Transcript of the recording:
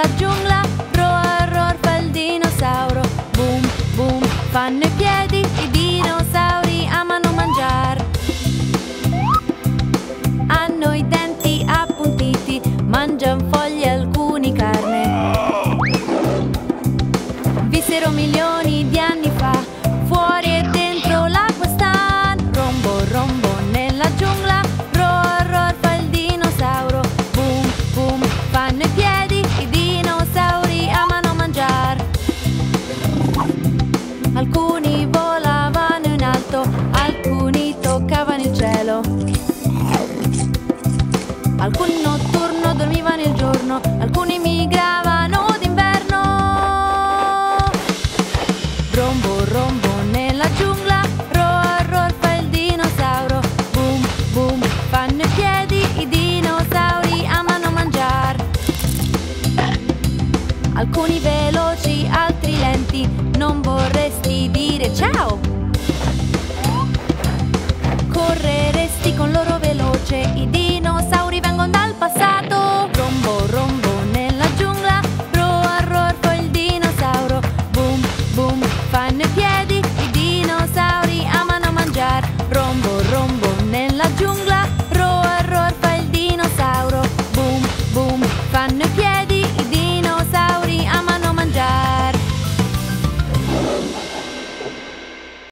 la giungla, roar roar fa il dinosauro, boom boom fanno i piedi, i dinosauri amano mangiare. Hanno i denti appuntiti, mangiano foglie, alcuni carne. Vissero milioni di anni fa, fuori e dentro l'acqua stan, rombo rombo nella giungla. Alcuni volavano in alto, alcuni toccavano il cielo. Alcuni notturno dormivano il giorno, alcuni migravano d'inverno. Rombo, rombo nella giungla, roar, roar fa il dinosauro. Boom, boom fanno i piedi, i dinosauri amano mangiar. Alcuni veloci, altri lenti, non vorresti dire ciao. Correresti con loro veloce, i dinosauri vengono dal passato.